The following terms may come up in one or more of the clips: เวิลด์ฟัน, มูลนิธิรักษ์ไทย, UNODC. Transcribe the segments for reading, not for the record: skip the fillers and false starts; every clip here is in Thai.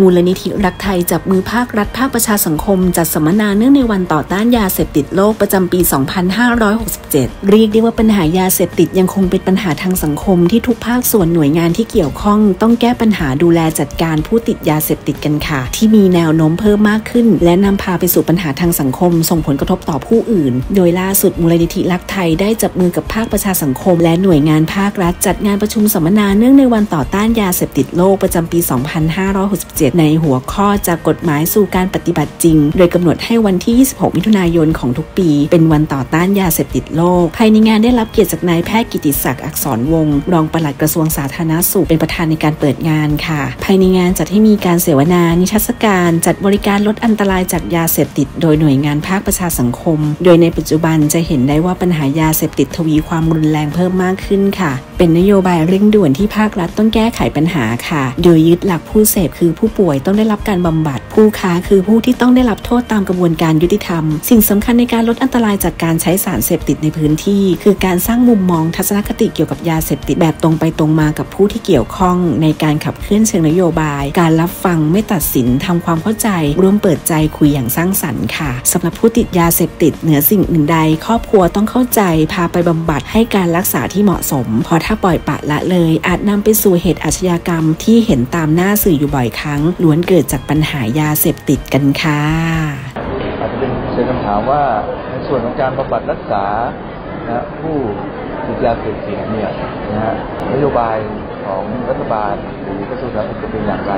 มูลนิธิรักไทยจับมือภาครัฐภาคประชาสังคมจัดสัมมนาเนื่องในวันต่อต้านยาเสพติดโลกประจำปี 2567 เรียกได้ว่าปัญหายาเสพติดยังคงเป็นปัญหาทางสังคมที่ทุกภาคส่วนหน่วยงานที่เกี่ยวข้องต้องแก้ปัญหาดูแลจัดการผู้ติดยาเสพติดกันค่ะที่มีแนวโน้มเพิ่มมากขึ้นและนำพาไปสู่ปัญหาทางสังคมส่งผลกระทบต่อผู้อื่นโดยล่าสุดมูลนิธิรักไทยได้จับมือกับภาคประชาสังคมและหน่วยงานภาครัฐจัดงานประชุมสัมมนาเนื่องในวันต่อต้านยาเสพติดโลกประจำปี 2567 ในหัวข้อจากกฎหมายสู่การปฏิบัติจริงโดยกำหนดให้วันที่ 26 มิถุนายนของทุกปีเป็นวันต่อต้านยาเสพติดโลกภายในงานได้รับเกียรติจากนายแพทย์กิติศักดิ์อักษรวงศ์รองปลัดกระทรวงสาธารณสุขเป็นประธานในการเปิดงานค่ะภายในงานจัดให้มีการเสวนานิทรรศการจัดบริการลดอันตรายจากยาเสพติดโดยหน่วยงานภาคประชาสังคมโดยในปัจจุบันจะเห็นได้ว่าปัญหายาเสพติดทวีความรุนแรงเพิ่มมากขึ้นค่ะเป็นนโยบายเร่งด่วนที่ภาครัฐต้องแก้ไขปัญหาค่ะโดยยึดหลักผู้เสพคือผู้ป่วยต้องได้รับการบำบัดผู้ค้าคือผู้ที่ต้องได้รับโทษตามกระบวนการยุติธรรมสิ่งสำคัญในการลดอันตรายจากการใช้สารเสพติดในพื้นที่คือการสร้างมุมมองทัศนคติเกี่ยวกับยาเสพติดแบบตรงไปตรงมากับผู้ที่เกี่ยวข้องในการขับเคลื่อนเชิงนโยบายการรับฟังไม่ตัดสินทำความเข้าใจร่วมเปิดใจคุยอย่างสร้างสรรค์ค่ะสำหรับผู้ติดยาเสพติดเหนือสิ่งอื่นใดครอบครัวต้องเข้าใจพาไปบำบัดให้การรักษาที่เหมาะสมเพราะถ้าปล่อยปละละเลยอาจนำไปสู่เหตุอาชญากรรมที่เห็นตามหน้าสื่ออยู่บ่อยครั้งล้วนเกิดจากปัญหายาเสพติดกันค่ะอาจจะเป็นคำถามว่าในส่วนของการบำบัดรักษานะผู้ติดยาเสพติดเนี่ยนะฮะนโยบายของรัฐบาลหรือกระทรวงสาธารณสุขจะเป็นอย่างไร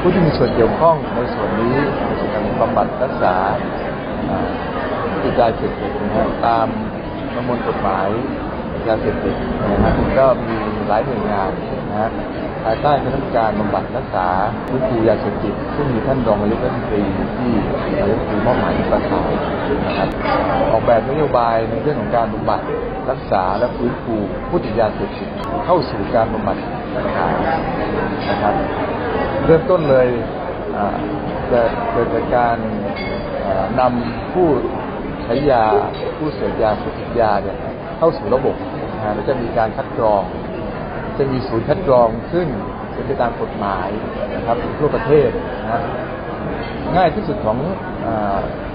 ผู้ที่มีส่วนเกี่ยวข้องในส่วนนี้การบำบัดรักษาผู้ติดยาเสพติดนะฮะตามประมวลกฎหมายยาเสพติดนะครับก็มีหลายหน่วยงานนะฮะภายใต้คณะกรรมการบำบัดรักษาวิธียาเสพติดซึ่งมีท่านรองนายกรัฐมนตรีที่นายกรัฐมนตรีมอบหมายประธานนะครับออกแบบนโยบายในเรื่องของการบำบัดรักษาและฟื้นฟูผู้ติดยาเสพติดเข้าสู่การบำบัดรักษานะครับเริ่มต้นเลยจะเกิดจากการนำผู้ใช้ยาผู้เสพยาเสพติดยาเนี่ยเข้าสู่ระบบแล้วจะมีการคัดกรองจะมีศูนย์คัดกรองขึ้นเป็นไปตามกฎหมายนะครับทั่วประเทศนะง่ายที่สุดของ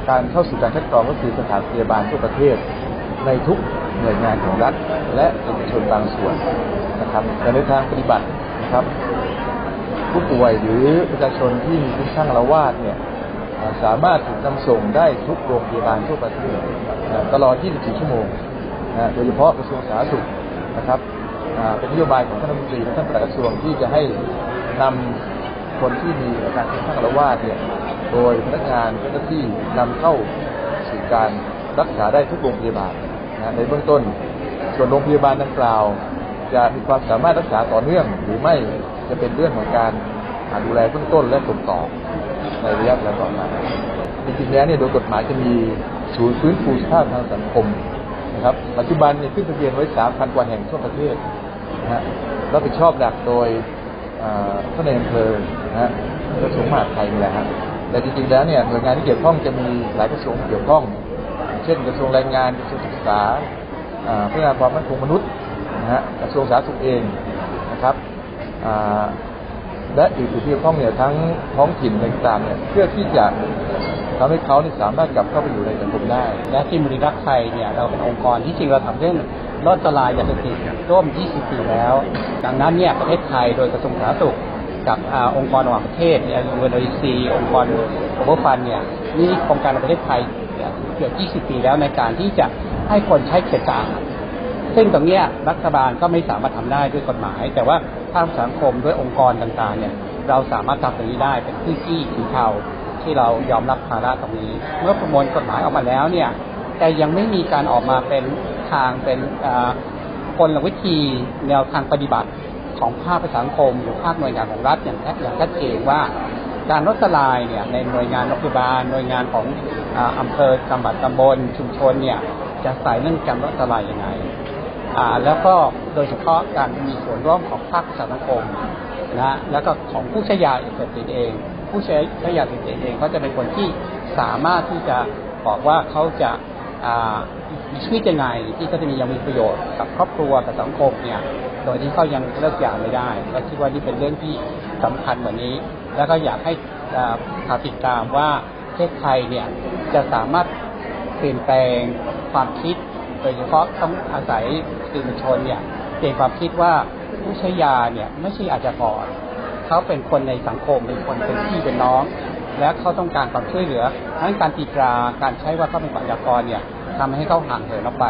การเข้าสู่การคัดกรองก็คือสถานพยาบาลทั่วประเทศในทุกหน่วยงานของรัฐและเอกชนบางส่วนนะครับแต่ในทางปฏิบัตินะครับผู้ป่วยหรือประชาชนที่มีคุณข้างละวาดเนี่ยสามารถถูกนำส่งได้ทุกโรงพยาบาลทั่วประเทศตลอด 24 ชั่วโมงโดยเฉพาะกระทรวงสาธารณสุขนะครับเป็นนโยบายของท่านรัฐมนตรีและท่านปลัดกระทรวงที่จะให้นำคนที่มีอาการคุ้มคลั่งอาละวาดเนี่ยโดยพนักงานเจ้าหน้าที่นำเข้าสู่การรักษาได้ทุกโรงพยาบาลในเบื้องต้นส่วนโรงพยาบาลดังกล่าวจะมีความสามารถรักษาต่อเนื่องหรือไม่จะเป็นเรื่องของการดูแลเบื้องต้นและส่งต่อในระยะเวลาต่อมาจริงๆแล้วเนี่ยโดยกฎหมายจะมีศูนย์ฟื้นฟูสภาพทางสังคมนะครับปัจจุบันเนี่ยขึ้นทะเบียนไว้ 3,000 กว่าแห่งทั่วประเทศนะฮะรับผิดชอบหลักโดยท่านนายอำเภอนะฮะกระทรวงมหาดไทยนี่แหละฮะแต่จริงๆแล้วเนี่ยหน่วยงานที่เกี่ยวข้องจะมีหลายกระทรวงเกี่ยวข้องเช่นกระทรวงแรงงานกระทรวงศึกษาพัฒนาความมั่นคงมนุษย์นะฮะกระทรวงสาธารณสุขเองนะครับและอื่นๆที่เกี่ยวข้องเนี่ยทั้งท้องถิ่นต่างๆเนี่ยเพื่อที่จะทำให้เขาสามารถกลับเข้าไปอยู่ในสังคมได้และที่มูลนิธิรักไทยเนี่ยเราเป็นองค์กรที่จริงเราทำเรื่องลดอันตรายยาเสพติดร่วม 20 ปีแล้วดังนั้นเนี่ยประเทศไทยโดยกระทรวงสาธารณสุขกับองค์กรระหว่างประเทศอย่าง UNODC องค์กรเวิลด์ฟันเนี่ยนี่โครงการของประเทศไทยเกือบ 20 ปีแล้วในการที่จะให้คนใช้เสพยาซึ่งตรงเนี้ยรัฐบาลก็ไม่สามารถทำได้ด้วยกฎหมายแต่ว่าภาคสังคมด้วยองค์กรต่างๆเนี่ยเราสามารถทำตรงนี้ได้เป็นพื้นที่สีเทาที่เรายอมรับภาระตรงนี้เมื่อประมวลกฎหมายออกมาแล้วเนี่ยแต่ยังไม่มีการออกมาเป็นทางเป็นกลวิธีแนวทางปฏิบัติของภาคสังคมหรือภาคหน่วยงานของรัฐอย่างชัดเจนว่าการลดละลายเนี่ยในหน่วยงานรัฐบาลหน่วยงานของอำเภอตำบลชุมชนเนี่ยจะใส่เรื่องการลดละลายยังไงแล้วก็โดยเฉพาะการมีส่วนร่วมของภาคสังคมนะแล้วก็ของผู้ใช้ยาเสพติดเองผู้ใช้ยาเสพติดเองเขาจะเป็นคนที่สามารถที่จะบอกว่าเขาจะมีชีวิตยังไงที่เขาจะมียังมีประโยชน์กับครอบครัวกับสังคมเนี่ยโดยที่เขายังเลิกยาไม่ได้ก็คิดว่านี่เป็นเรื่องที่ สำคัญเหมือนนี้แล้วก็อยากให้ติดตามว่าประเทศไทยเนี่ยจะสามารถเปลี่ยนแปลงความคิดโดยเฉพาะต้องอาศัยสื่อมวลชนเนี่ยเปลี่ยนความคิดว่าผู้ใช้ยาเนี่ยไม่ใช่อาชญากรเขาเป็นคนในสังคมเป็นคนเป็นพี่เป็นน้องและเขาต้องการความช่วยเหลือทั้งการตีตราการใช้ว่าเขาเป็นอาชญากรเนี่ยทำให้เขาห่างเหินออกไป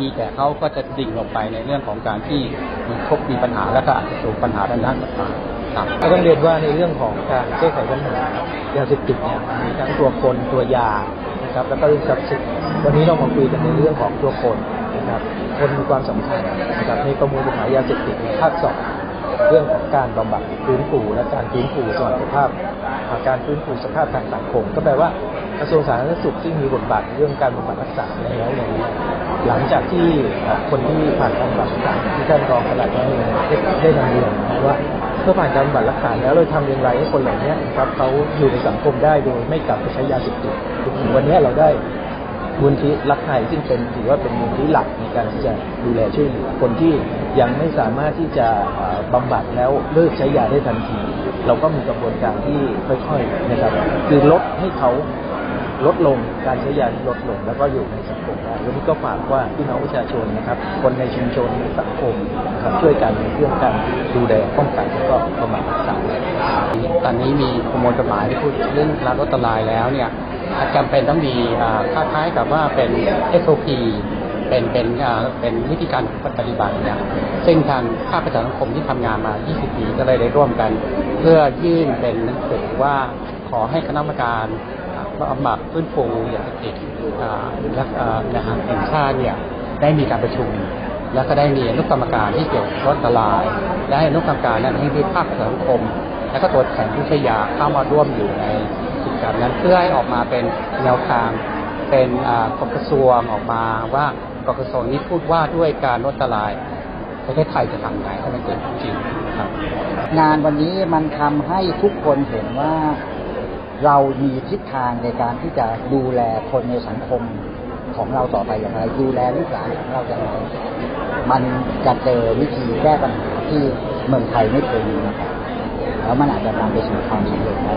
มีแต่เขาก็จะดิ่งลงไปในเรื่องของการที่มีปัญหาและก็อาจจะสู่ปัญหาด้านต่างๆครับก็ต้องเรียนว่าในเรื่องของการแก้ไขปัญหายาเสพติดเนี่ยมีทั้งตัวคนตัวยานะครับแล้วก็เรื่องทรัพย์สินวันนี้เรามาคุยกันในเรื่องของตัวคนนะครับคนมีความสำคัญนะครับในประมวลปัญหายาเสพติดภาคสองเรื่องของการบำบัดฟื้นฟูและการฟื้นฟูสภาพการฟื้นฟูสภาพทางสังคมก็แปลว่ากระทรวงสาธารณสุขที่มีบทบาทเรื่องการบำบัดรักษาแล้วอย่างนี้หลังจากที่คนที่ผ่านการบำบัดรักษาที่ท่านรองปลัดได้นำเรียนว่าเมื่อผ่านการบำบัดรักษาแล้วเราทำอย่างไรให้คนเหล่านี้ครับเขาอยู่ในสังคมได้โดยไม่กลับไปใช้ยาเสพติดวันนี้เราได้มูลที่รักไทยซึ่งเป็นถือว่าเป็นมูลที่หลักในการที่จะดูแลช่วยเหลือคนที่ยังไม่สามารถที่จะบำบัดแล้วเลิกใช้ยาได้ทันทีเราก็มีกระบวนการที่ค่อยๆนะครับคือลดให้เขาลดลงการใช้ยาลดลงแล้วก็อยู่ในสังคมได้แล้วก็ฝากว่าพี่น้องประชาชนนะครับคนในชุมชนในสังคมนะครับช่วยกันในเรื่องการดูแลป้องกันแล้วก็บำบัดรักษาตอนนี้มีประมวลกฎหมายที่พูดเรื่องละลดละลายแล้วเนี่ยจำเป็นต้องมีคล้ายๆกับว่าเป็น SOP เป็นวิธีการปฏิบัติเนี่ยซึ่งทางภาคประชาสังคมที่ทำงานมา 20 ปีก็เลยได้ร่วมกันเพื่อยื่นเป็นหนังสือว่าขอให้คณะกรรมการบำบัดฟื้นฟูยาเสพติดและแห่งชาติเนี่ยได้มีการประชุมและก็ได้มีอนุกรรมการที่เกี่ยวกับลดละลายและอนุกรรมการนั้นให้ภาคสังคมและก็ตัวแทนผู้ใช้ยาเข้ามาร่วมอยู่ในกิจกรรมนั้นเพื่อให้ออกมาเป็นแนวทางเป็นกระทรวงออกมาว่ากระทรวงนี้พูดว่าด้วยการลดละลายประเทศไทยจะทำไงให้มันเกิดจริงครับงานวันนี้มันทำให้ทุกคนเห็นว่าเรามีทิศทางในการที่จะดูแลคนในสังคมของเราต่อไปอย่างไรดูแลลูกหลานของเราอย่างไรมันจะเจอวิธีแก้ปัญหาที่เมืองไทยไม่เคยมีนะครับแล้วมันอาจจะนำไปสู่ความสำเร็จได้